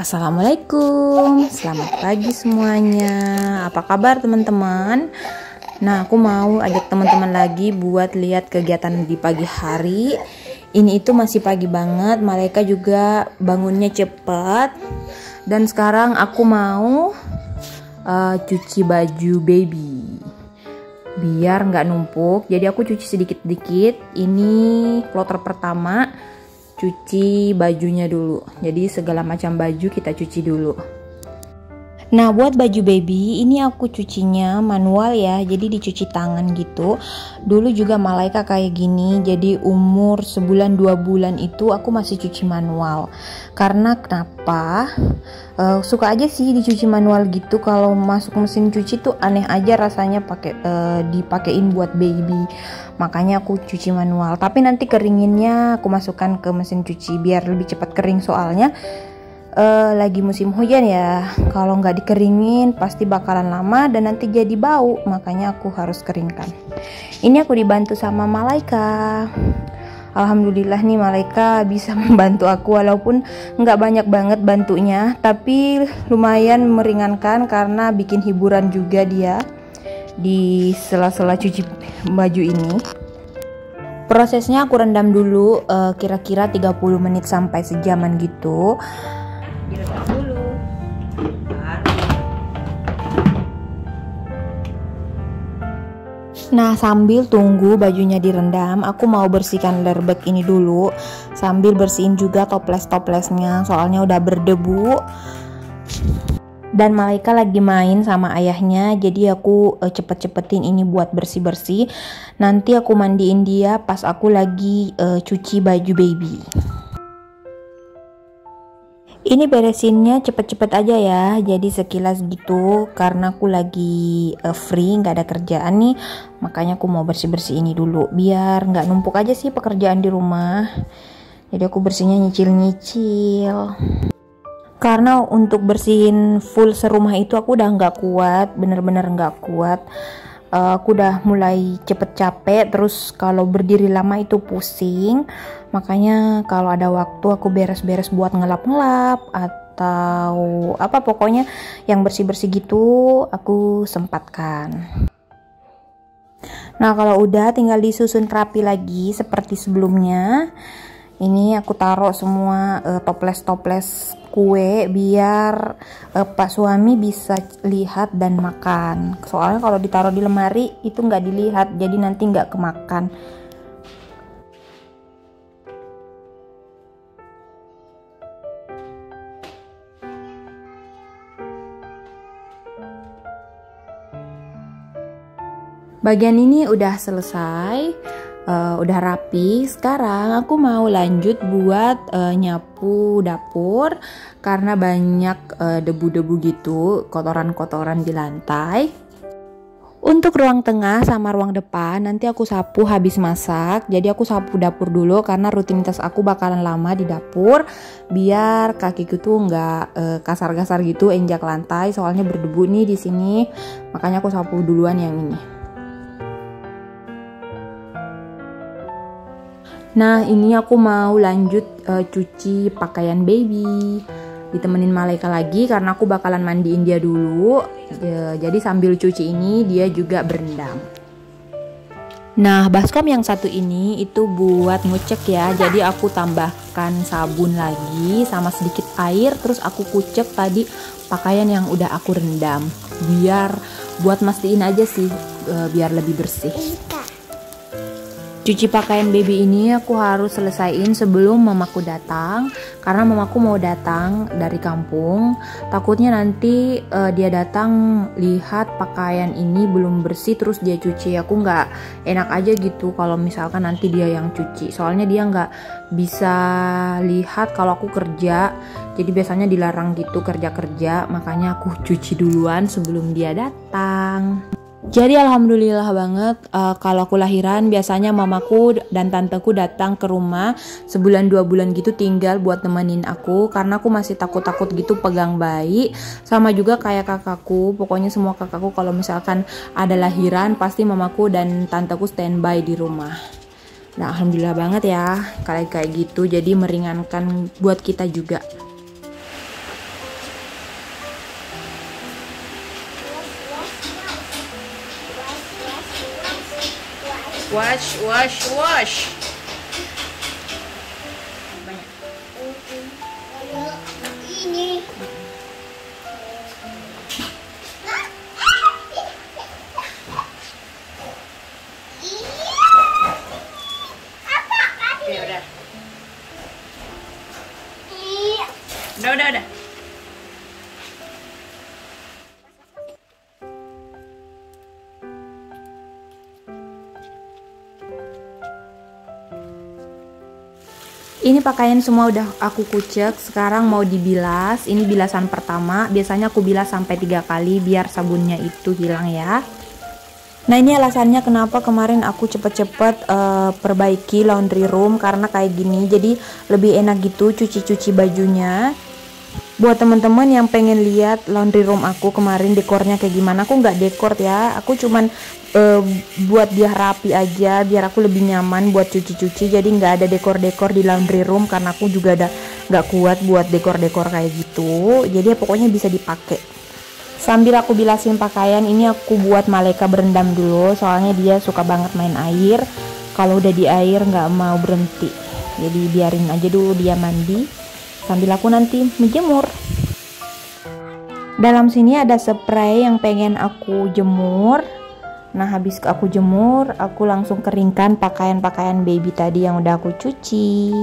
Assalamualaikum, selamat pagi semuanya. Apa kabar teman-teman? Nah, aku mau ajak teman-teman lagi buat lihat kegiatan di pagi hari. Ini itu masih pagi banget, Malaika juga bangunnya cepat. Dan sekarang aku mau cuci baju baby biar nggak numpuk. Jadi aku cuci sedikit-sedikit. Ini kloter pertama, cuci bajunya dulu. Jadi segala macam baju kita cuci dulu. Nah, buat baju baby ini aku cucinya manual ya, jadi dicuci tangan gitu. Dulu juga Malaika kayak gini, jadi umur sebulan 2 bulan itu aku masih cuci manual. Karena kenapa? Suka aja sih dicuci manual gitu. Kalau masuk mesin cuci tuh aneh aja rasanya pakai dipakein buat baby. Makanya aku cuci manual. Tapi nanti keringinnya aku masukkan ke mesin cuci biar lebih cepat kering, soalnya lagi musim hujan ya, kalau nggak dikeringin pasti bakalan lama dan nanti jadi bau, makanya aku harus keringkan. Ini aku dibantu sama Malaika. Alhamdulillah nih Malaika bisa membantu aku, walaupun nggak banyak banget bantunya, tapi lumayan meringankan karena bikin hiburan juga dia di sela-sela cuci baju ini. Prosesnya aku rendam dulu kira-kira 30 menit sampai sejaman gitu. Direndam dulu. Nah, sambil tunggu bajunya direndam, aku mau bersihkan lerbek ini dulu, sambil bersihin juga toples-toplesnya, soalnya udah berdebu. Dan Malaika lagi main sama ayahnya, jadi aku cepet-cepetin ini buat bersih-bersih. Nanti aku mandiin dia pas aku lagi cuci baju baby. Ini beresinnya cepet-cepet aja ya, jadi sekilas gitu karena aku lagi free, nggak ada kerjaan nih, makanya aku mau bersih-bersih ini dulu biar nggak numpuk aja sih pekerjaan di rumah. Jadi aku bersihnya nyicil-nyicil. Karena untuk bersihin full serumah itu aku udah nggak kuat, bener-bener nggak kuat. Aku udah mulai cepet capek, terus kalau berdiri lama itu pusing, makanya kalau ada waktu aku beres-beres buat ngelap-ngelap atau apa, pokoknya yang bersih-bersih gitu aku sempatkan. Nah, kalau udah tinggal disusun rapi lagi seperti sebelumnya. Ini aku taruh semua toples-toples kue biar Pak suami bisa lihat dan makan. Soalnya kalau ditaruh di lemari itu nggak dilihat, jadi nanti nggak kemakan. Bagian ini udah selesai. Udah rapi. Sekarang aku mau lanjut buat nyapu dapur karena banyak debu-debu gitu, kotoran-kotoran di lantai. Untuk ruang tengah sama ruang depan nanti aku sapu habis masak. Jadi aku sapu dapur dulu karena rutinitas aku bakalan lama di dapur, biar kakiku tuh nggak kasar-kasar gitu injak lantai, soalnya berdebu nih di sini. Makanya aku sapu duluan yang ini. Nah, ini aku mau lanjut cuci pakaian baby, ditemenin Malaika lagi karena aku bakalan mandiin dia dulu. Jadi sambil cuci ini dia juga berendam. Nah, baskom yang satu ini itu buat ngucek ya, jadi aku tambahkan sabun lagi sama sedikit air, terus aku kucek tadi pakaian yang udah aku rendam, biar buat mastiin aja sih, biar lebih bersih. Cuci pakaian baby ini aku harus selesaiin sebelum mamaku datang, karena mamaku mau datang dari kampung. Takutnya nanti dia datang lihat pakaian ini belum bersih terus dia cuci, aku nggak enak aja gitu kalau misalkan nanti dia yang cuci. Soalnya dia nggak bisa lihat kalau aku kerja, jadi biasanya dilarang gitu kerja-kerja, makanya aku cuci duluan sebelum dia datang. Jadi alhamdulillah banget kalau aku lahiran biasanya mamaku dan tanteku datang ke rumah sebulan 2 bulan gitu, tinggal buat nemenin aku karena aku masih takut-takut gitu pegang bayi. Sama juga kayak kakakku, pokoknya semua kakakku kalau misalkan ada lahiran pasti mamaku dan tanteku standby di rumah. Nah, alhamdulillah banget ya kayak gitu, jadi meringankan buat kita juga. Wash. Banyak. Ini. Udah. Ini pakaian semua udah aku kucek, sekarang mau dibilas. Ini bilasan pertama, biasanya aku bilas sampai 3 kali biar sabunnya itu hilang ya. Nah ini alasannya kenapa kemarin aku cepet-cepet perbaiki laundry room, karena kayak gini jadi lebih enak gitu cuci-cuci bajunya. Buat teman-teman yang pengen lihat laundry room aku kemarin dekornya kayak gimana, aku nggak dekor ya, aku cuman buat dia rapi aja biar aku lebih nyaman buat cuci-cuci. Jadi nggak ada dekor-dekor di laundry room karena aku juga nggak kuat buat dekor-dekor kayak gitu. Jadi pokoknya bisa dipakai. Sambil aku bilasin pakaian ini aku buat Malaika berendam dulu, soalnya dia suka banget main air. Kalau udah di air nggak mau berhenti, jadi biarin aja dulu dia mandi sambil aku nanti menjemur. Dalam sini ada spray yang pengen aku jemur. Nah habis aku jemur, aku langsung keringkan pakaian-pakaian baby tadi yang udah aku cuci.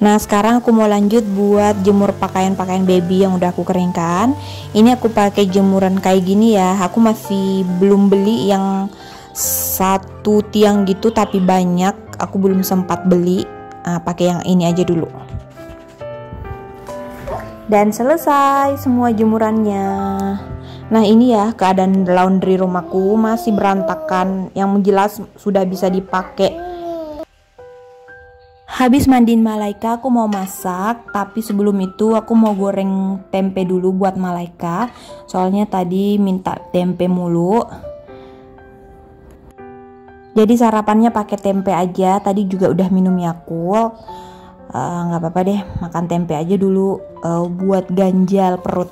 Nah sekarang aku mau lanjut buat jemur pakaian-pakaian baby yang udah aku keringkan. Ini aku pakai jemuran kayak gini ya. Aku masih belum beli yang 1 tiang gitu, tapi banyak. Aku belum sempat beli. Nah, pakai yang ini aja dulu. Dan selesai semua jemurannya. Nah ini ya keadaan laundry rumahku masih berantakan. Yang jelas sudah bisa dipakai. Habis mandiin Malaika aku mau masak, tapi sebelum itu aku mau goreng tempe dulu buat Malaika, soalnya tadi minta tempe mulu. Jadi sarapannya pakai tempe aja, tadi juga udah minum Yakult. Nggak apa-apa deh, makan tempe aja dulu buat ganjal perut.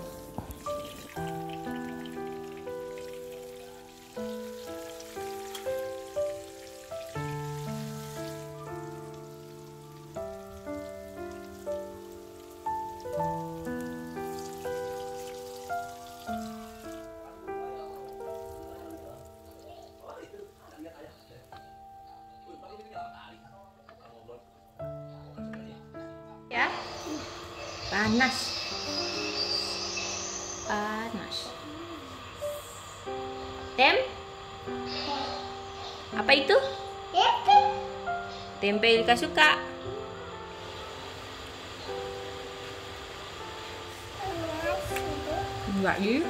Panas. Apa itu? Tempe Ilka suka. Enggak ya?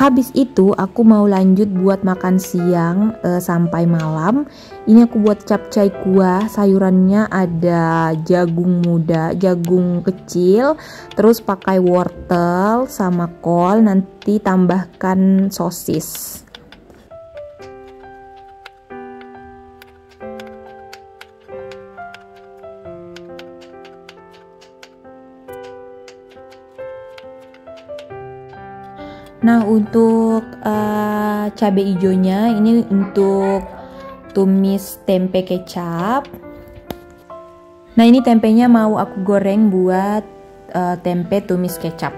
Habis itu aku mau lanjut buat makan siang sampai malam. Ini aku buat capcay kuah, sayurannya ada jagung muda, jagung kecil, terus pakai wortel sama kol, nanti tambahkan sosis. Nah untuk cabai hijaunya ini untuk tumis tempe kecap. Nah ini tempenya mau aku goreng buat tempe tumis kecap.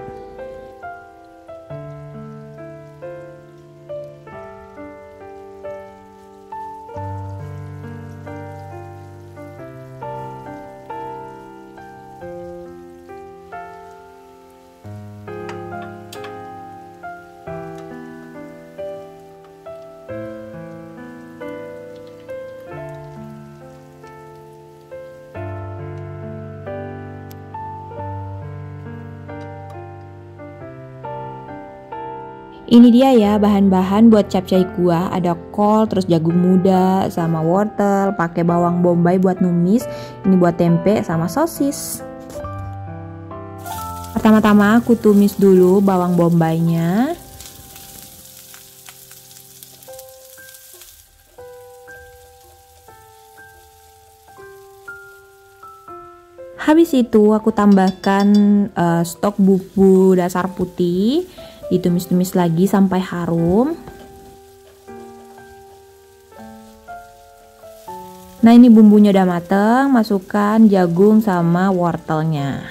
Ini dia ya bahan-bahan buat capcay kuah, ada kol, terus jagung muda, sama wortel, pakai bawang bombay buat numis, ini buat tempe sama sosis. Pertama-tama aku tumis dulu bawang bombaynya. Habis itu aku tambahkan stok bumbu dasar putih, ditumis-tumis lagi sampai harum. Nah, ini bumbunya udah mateng, masukkan jagung sama wortelnya.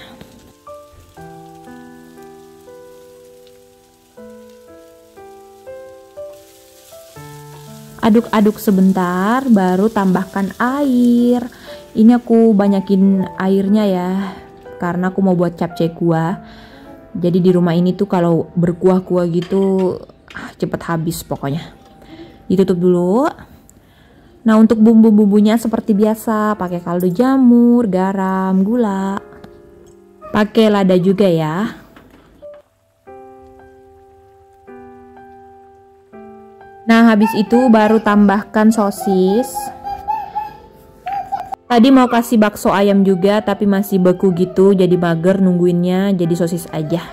Aduk-aduk sebentar, baru tambahkan air. Ini aku banyakin airnya ya, karena aku mau buat capcay kuah. Jadi di rumah ini tuh kalau berkuah-kuah gitu cepet habis pokoknya. Ditutup dulu. Nah, untuk bumbu-bumbunya seperti biasa, pakai kaldu jamur, garam, gula. Pakai lada juga ya. Nah, habis itu baru tambahkan sosis. Tadi mau kasih bakso ayam juga, tapi masih beku gitu, jadi mager nungguinnya, jadi sosis aja.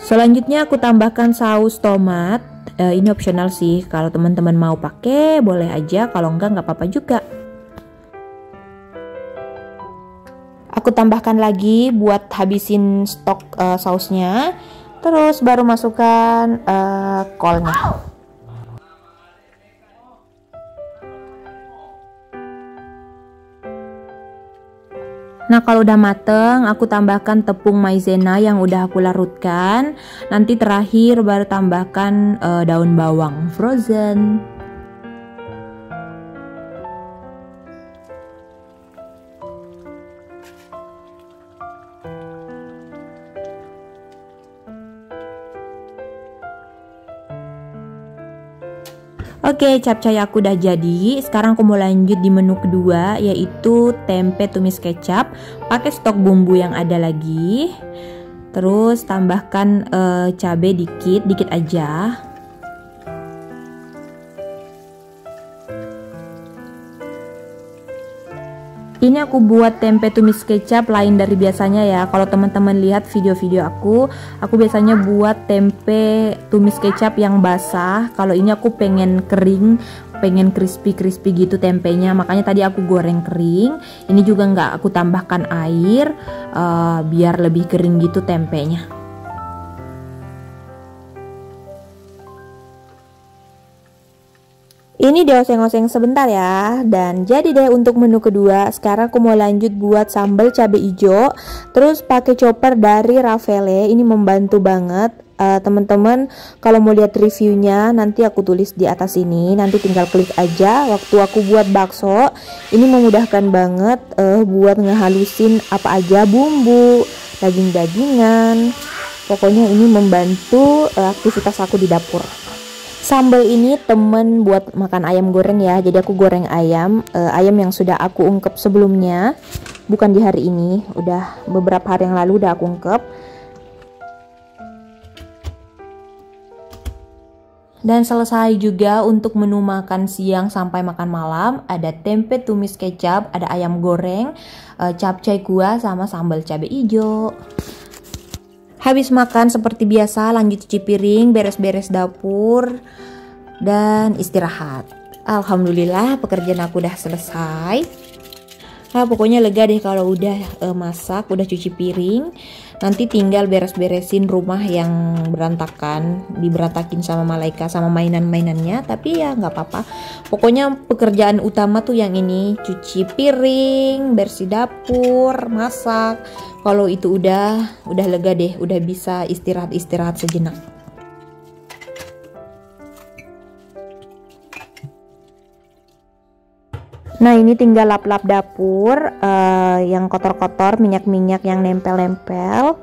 Selanjutnya aku tambahkan saus tomat. Ini opsional sih, kalau teman-teman mau pakai boleh aja, kalau nggak apa-apa juga. Aku tambahkan lagi buat habisin stok sausnya, terus baru masukkan kolnya. Nah, kalau udah mateng, aku tambahkan tepung maizena yang udah aku larutkan. Nanti terakhir baru tambahkan daun bawang frozen. Oke, capcay aku udah jadi. Sekarang aku mau lanjut di menu kedua, yaitu tempe tumis kecap. Pakai stok bumbu yang ada lagi. Terus tambahkan cabai dikit aja. Ini aku buat tempe tumis kecap lain dari biasanya ya. Kalau teman-teman lihat video-video aku biasanya buat tempe tumis kecap yang basah. Kalau ini aku pengen kering, pengen crispy gitu tempenya. Makanya tadi aku goreng kering. Ini juga nggak aku tambahkan air, biar lebih kering gitu tempenya. Ini dioseng-oseng sebentar ya, dan jadi deh untuk menu kedua. Sekarang aku mau lanjut buat sambal cabai hijau, terus pakai chopper dari Ravelle. Ini membantu banget, teman-teman. Kalau mau lihat reviewnya nanti aku tulis di atas ini, nanti tinggal klik aja. Waktu aku buat bakso, ini memudahkan banget buat ngehalusin apa aja bumbu, daging-dagingan. Pokoknya ini membantu aktivitas aku di dapur. Sambal ini temen buat makan ayam goreng ya, jadi aku goreng ayam yang sudah aku ungkep sebelumnya, bukan di hari ini, udah beberapa hari yang lalu udah aku ungkep. Dan selesai juga untuk menu makan siang sampai makan malam, ada tempe tumis kecap, ada ayam goreng, capcay kuah sama sambal cabai hijau. Habis makan seperti biasa lanjut cuci piring, beres-beres dapur, dan istirahat. Alhamdulillah pekerjaan aku udah selesai. Nah, pokoknya lega deh kalau udah masak, udah cuci piring. Nanti tinggal beres-beresin rumah yang berantakan, diberantakin sama Malaika sama mainan-mainannya. Tapi ya nggak apa-apa. Pokoknya pekerjaan utama tuh yang ini, cuci piring, bersih dapur, masak. Kalau itu udah lega deh, udah bisa istirahat-istirahat sejenak. Nah, ini tinggal lap-lap dapur yang kotor-kotor, minyak-minyak yang nempel-nempel.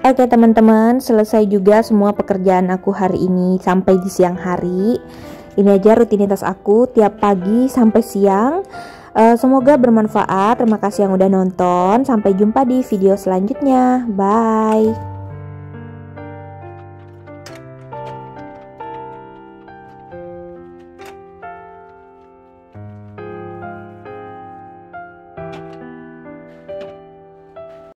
Oke teman-teman, selesai juga semua pekerjaan aku hari ini sampai di siang hari. Ini aja rutinitas aku tiap pagi sampai siang. Semoga bermanfaat. Terima kasih yang udah nonton. Sampai jumpa di video selanjutnya. Bye.